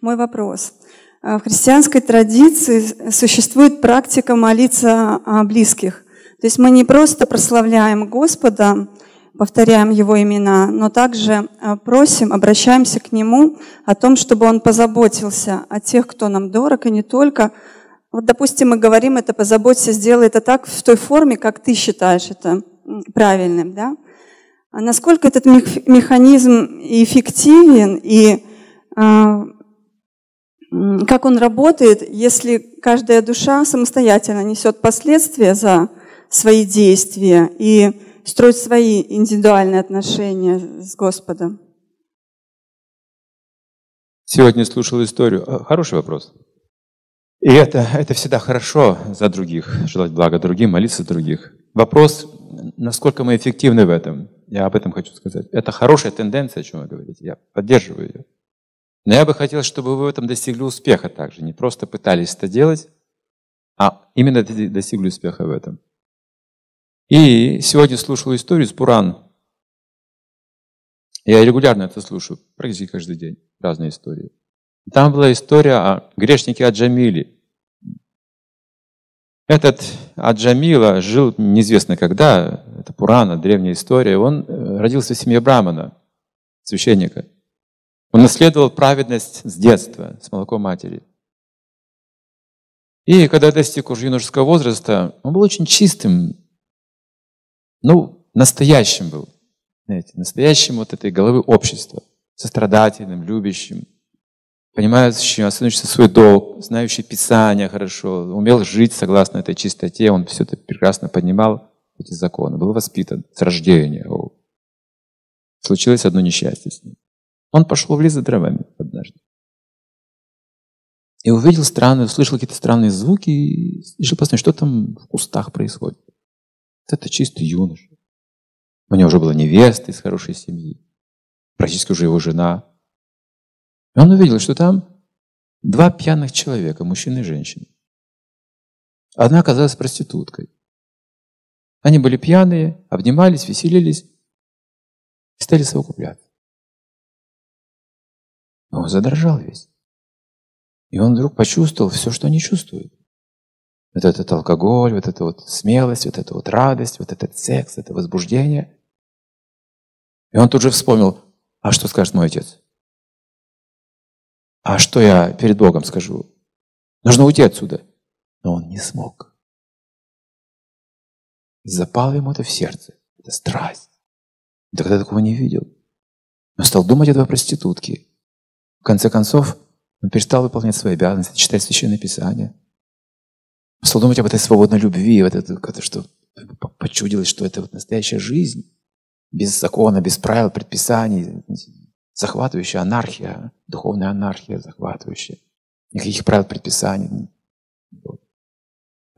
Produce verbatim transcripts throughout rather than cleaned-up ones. Мой вопрос. В христианской традиции существует практика молиться о близких. То есть мы не просто прославляем Господа, повторяем Его имена, но также просим, обращаемся к Нему о том, чтобы Он позаботился о тех, кто нам дорог, и не только. Вот, допустим, мы говорим это «позаботься, сделай это так» в той форме, как ты считаешь это правильным, да? А насколько этот механизм эффективен и э, как он работает, если каждая душа самостоятельно несет последствия за свои действия и строит свои индивидуальные отношения с Господом? Сегодня слушал историю. Хороший вопрос. И это, это всегда хорошо за других, желать блага другим, молиться за других. Вопрос, насколько мы эффективны в этом. Я об этом хочу сказать. Это хорошая тенденция, о чем вы говорите. Я поддерживаю ее. Но я бы хотел, чтобы вы в этом достигли успеха также. Не просто пытались это делать, а именно достигли успеха в этом. И сегодня слушал историю с Пуран. Я регулярно это слушаю, практически каждый день. Разные истории. Там была история о грешнике Аджамиле. Этот Аджамила жил неизвестно когда, это Пурана, древняя история, он родился в семье Брамана, священника. Он наследовал праведность с детства, с молоком матери. И когда достиг уже юношеского возраста, он был очень чистым, ну, настоящим был, знаете, настоящим вот этой головы общества, сострадательным, любящим. Понимающий, оценивающий свой долг, знающий Писание хорошо, умел жить согласно этой чистоте, он все это прекрасно понимал, эти законы, был воспитан с рождения. Случилось одно несчастье с ним. Он пошел в лес за дровами однажды. И увидел странные, услышал какие-то странные звуки и решил посмотреть, что там в кустах происходит. Это чистый юноша. У него уже была невеста из хорошей семьи, практически уже его жена. И он увидел, что там два пьяных человека, мужчина и женщина. Одна оказалась проституткой. Они были пьяные, обнимались, веселились, и стали совокупляться. Он задрожал весь. И он вдруг почувствовал все, что они чувствуют. Вот этот алкоголь, вот эта вот смелость, вот эта вот радость, вот этот секс, это возбуждение. И он тут же вспомнил, а что скажет мой отец? А что я перед Богом скажу? Нужно уйти отсюда. Но он не смог. Запало ему это в сердце. Это страсть. Тогда такого не видел. Он стал думать о две проститутке. В конце концов, он перестал выполнять свои обязанности, читать Священное Писание. Он стал думать об этой свободной любви, вот это, что почудилось, что это вот настоящая жизнь. Без закона, без правил, предписаний. Захватывающая анархия, духовная анархия захватывающая. Никаких правил предписаний. И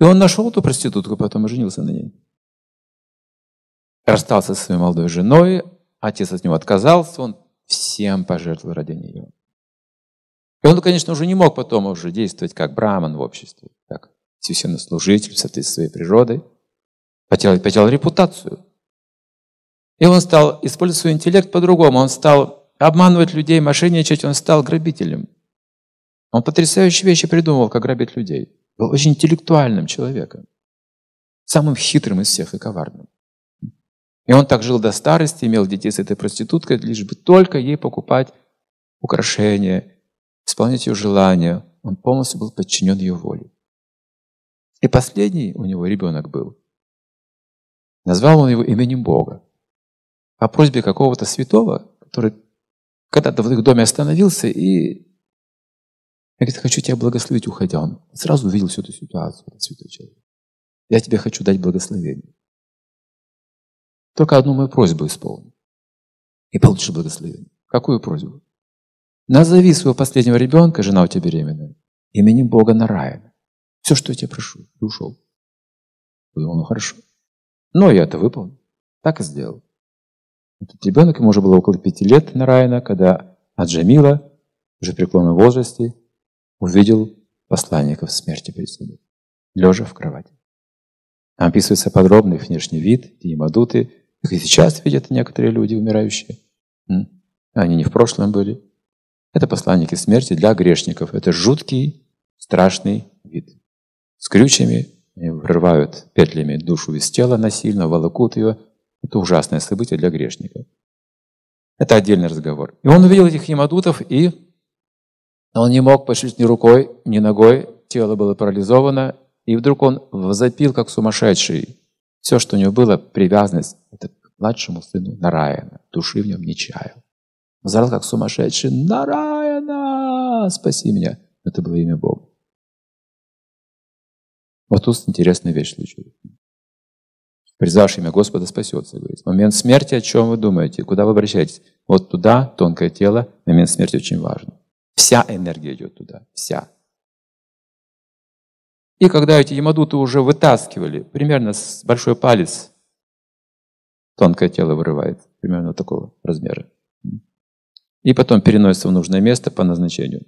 он нашел эту проститутку, потом и женился на ней. Расстался со своей молодой женой, отец от него отказался, он всем пожертвовал ради нее. И он, конечно, уже не мог потом уже действовать как браман в обществе, как священнослужитель в соответствии со своей природой. Потерял, потерял репутацию. И он стал использовать свой интеллект по-другому. Он стал обманывать людей, мошенничать, он стал грабителем. Он потрясающие вещи придумывал, как грабить людей. Был очень интеллектуальным человеком. Самым хитрым из всех и коварным. И он так жил до старости, имел детей с этой проституткой, лишь бы только ей покупать украшения, исполнять ее желания. Он полностью был подчинен ее воле. И последний у него ребенок был. Назвал он его именем Бога. По просьбе какого-то святого, который когда-то в их доме остановился, и я говорю, хочу тебя благословить, уходя. Он сразу увидел всю эту ситуацию, этот святой человек. Я тебе хочу дать благословение. Только одну мою просьбу исполни. И получишь благословение. Какую просьбу? Назови своего последнего ребенка, жена у тебя беременная, именем Бога Нараяна. Все, что я тебя прошу. Ты ушел. Я говорю, ну хорошо. Но я это выполнил. Так и сделал. Этот ребенок, ему уже было около пяти лет, Нараяна, когда Аджамила, уже в преклонном возрасте, увидел посланников смерти перед собой, лежа в кровати. Там описывается подробный внешний вид, ямадуты, как и сейчас видят некоторые люди, умирающие. Они не в прошлом были. Это посланники смерти для грешников. Это жуткий, страшный вид. С крючьями они вырывают петлями душу из тела насильно, волокут ее. Это ужасное событие для грешников. Это отдельный разговор. И он увидел этих ямадутов, и он не мог пошевелить ни рукой, ни ногой. Тело было парализовано. И вдруг он возопил, как сумасшедший. Все, что у него было, привязанность, это к младшему сыну Нараяна. Души в нем не чаял. Взорвал, как сумасшедший: «Нараяна, спаси меня!» Это было имя Бога. Вот тут интересная вещь случилась. Призвавший имя Господа спасется, говорит. В момент смерти о чем вы думаете? Куда вы обращаетесь? Вот туда, тонкое тело, в момент смерти очень важно. Вся энергия идет туда, вся. И когда эти ямадуты уже вытаскивали, примерно с большой палец, тонкое тело вырывает, примерно вот такого размера. И потом переносится в нужное место по назначению.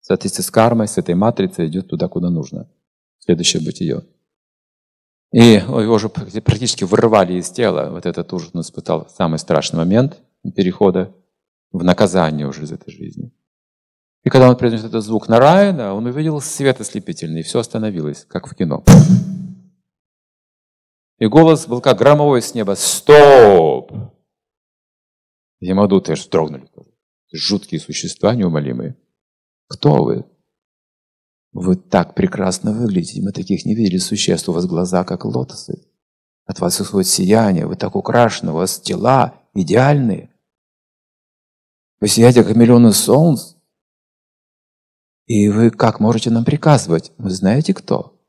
В соответствии с кармой, с этой матрицей идет туда, куда нужно. Следующее бытие. И его уже практически вырвали из тела. Вот этот ужас он испытал в самый страшный момент перехода в наказание уже из этой жизни. И когда он произнес этот звук Нараяна, он увидел свет ослепительный, и все остановилось, как в кино. И голос был как громовой с неба: «Стоп!» Ямадуты аж вздрогнули. Жуткие существа, неумолимые. Кто вы? Вы так прекрасно выглядите, мы таких не видели существ, у вас глаза как лотосы. От вас исходит сияние, вы так украшены, у вас тела идеальные. Вы сияете, как миллионы солнц. И вы как можете нам приказывать? Вы знаете кто?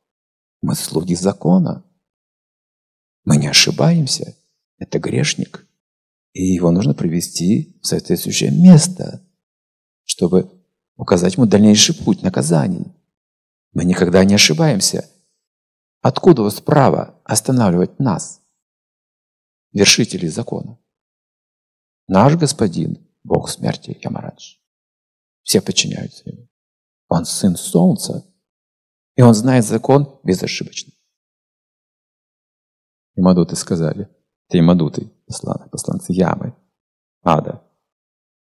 Мы слуги закона. Мы не ошибаемся. Это грешник. И его нужно привести в соответствующее место, чтобы указать ему дальнейший путь наказаний. Мы никогда не ошибаемся. Откуда у вас право останавливать нас, вершителей закона? Наш господин, Бог смерти, Ямарадж. Все подчиняются ему. Он сын солнца, и он знает закон безошибочно. Ямадуты сказали. Это ямадуты, посланцы ямы, ада.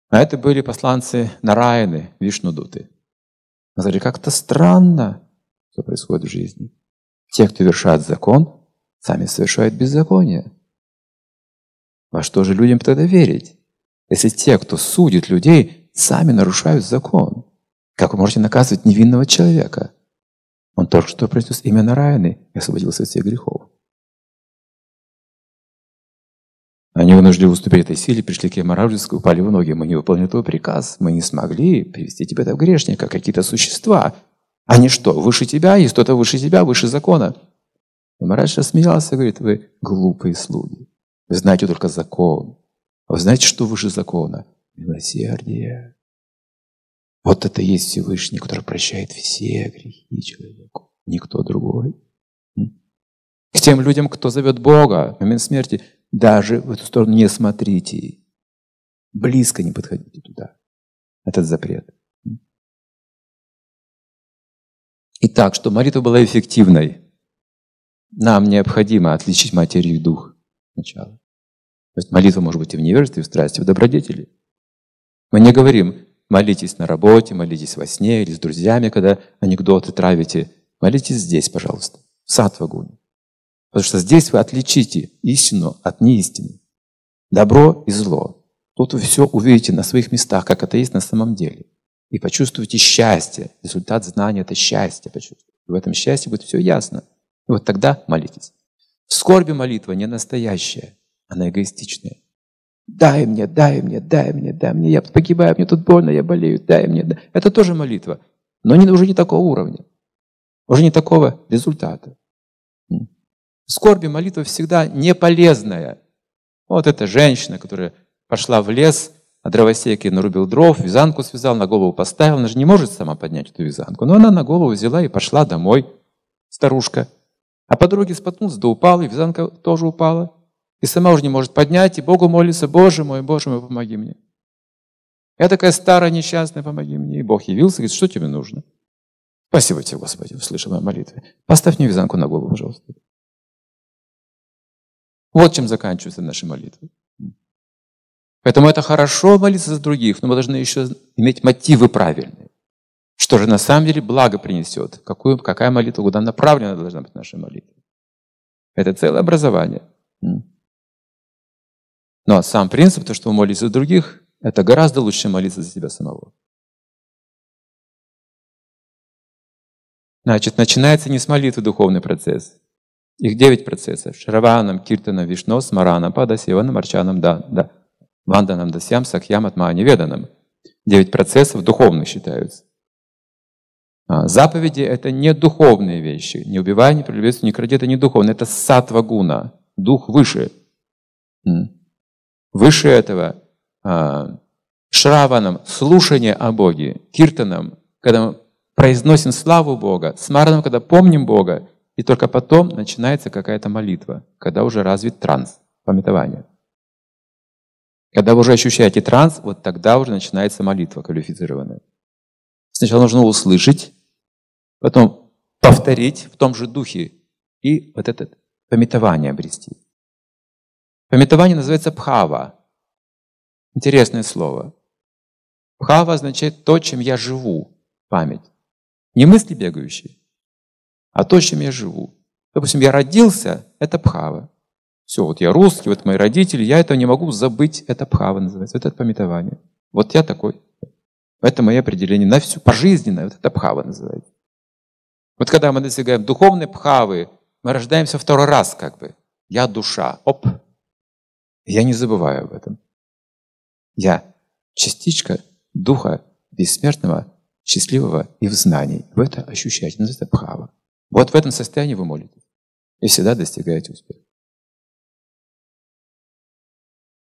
А это были посланцы Нараяны, Вишнудуты. Они сказали, как-то странно, что происходит в жизни. Те, кто вершат закон, сами совершают беззаконие. Во что же людям тогда верить, если те, кто судит людей, сами нарушают закон? Как вы можете наказывать невинного человека? Он только что произнес имя Нараяны и освободился от всех грехов. Они вынуждены уступить этой силе, пришли к Ямараджу, упали в ноги. Мы не выполнили твой приказ, мы не смогли привести тебя в грешника, какие-то существа. Они что, выше тебя? Есть кто-то выше тебя, выше закона? Ямарадж рассмеялся и говорит: вы глупые слуги, вы знаете только закон. Вы знаете, что выше закона? Милосердие. Вот это и есть Всевышний, который прощает все грехи человеку, никто другой. К тем людям, кто зовет Бога в момент смерти, даже в эту сторону не смотрите, близко не подходите туда. Этот запрет. Итак, чтобы молитва была эффективной, нам необходимо отличить материю и дух сначала. То есть молитва может быть и в невежестве, и в страсти, и в добродетели. Мы не говорим: молитесь на работе, молитесь во сне или с друзьями, когда анекдоты травите. Молитесь здесь, пожалуйста, в сатвагуне. Потому что здесь вы отличите истину от неистины, добро и зло. Тут вы все увидите на своих местах, как это есть на самом деле. И почувствуете счастье. Результат знания — это счастье. Почувствуете. В этом счастье будет все ясно. И вот тогда молитесь. В скорби молитва не настоящая, она эгоистичная. «Дай мне, дай мне, дай мне, дай мне, я погибаю, мне тут больно, я болею, дай мне». Дай. Это тоже молитва, но не, уже не такого уровня, уже не такого результата. В скорби молитва всегда не полезная. Вот эта женщина, которая пошла в лес, на дровосеке нарубил дров, вязанку связал, на голову поставил. Она же не может сама поднять эту вязанку. Но она на голову взяла и пошла домой, старушка. А по дороге споткнулась, да упала, и вязанка тоже упала. И сама уже не может поднять, и Богу молится: «Боже мой, Боже мой, помоги мне. Я такая старая, несчастная, помоги мне». И Бог явился и говорит: что тебе нужно? Спасибо тебе, Господи, услышал мою молитву. Поставь мне вязанку на голову, пожалуйста. Вот чем заканчиваются наши молитвы. Поэтому это хорошо молиться за других, но мы должны еще иметь мотивы правильные. Что же на самом деле благо принесет? Какую, какая молитва, куда направлена должна быть наша молитва? Это целое образование. Но сам принцип, то, что мы молимся за других, это гораздо лучше молиться за себя самого. Значит, начинается не с молитвы духовный процесс. Их девять процессов. Шраванам, Киртанам, Вишно, Смаранам, Падасеванам, Арчанам, да, да. Ванданам, Дасиам, Сахьям, Атма, Неведанам. Девять процессов духовных считаются. А заповеди — это не духовные вещи. Не убивай, не прелюбодействуй, не кради — это не духовно. Это сатвагуна, дух выше. Выше этого а, шраванам, слушание о Боге, киртанам, когда мы произносим славу Бога, смаранам, когда помним Бога, и только потом начинается какая-то молитва, когда уже развит транс, памятование. Когда вы уже ощущаете транс, вот тогда уже начинается молитва квалифицированная. Сначала нужно услышать, потом повторить в том же духе и вот это памятование обрести. Памятование называется бхава. Интересное слово. Бхава означает то, чем я живу, память. Не мысли бегающие, а то, чем я живу. Допустим, я родился, это бхава. Все, вот я русский, вот мои родители, я этого не могу забыть, это бхава называется, вот это памятование. Вот я такой. Это мое определение на всю пожизненное, вот это бхава называется. Вот когда мы достигаем духовной бхавы, мы рождаемся второй раз как бы. Я душа, оп, я не забываю об этом. Я частичка духа бессмертного, счастливого и в знании. Вы это ощущаете, называется бхава. Вот в этом состоянии вы молитесь и всегда достигаете успеха.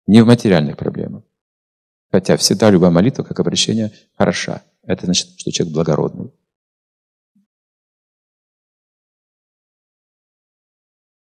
Не в материальных проблемах. Хотя всегда любая молитва, как обращение, хороша. Это значит, что человек благородный.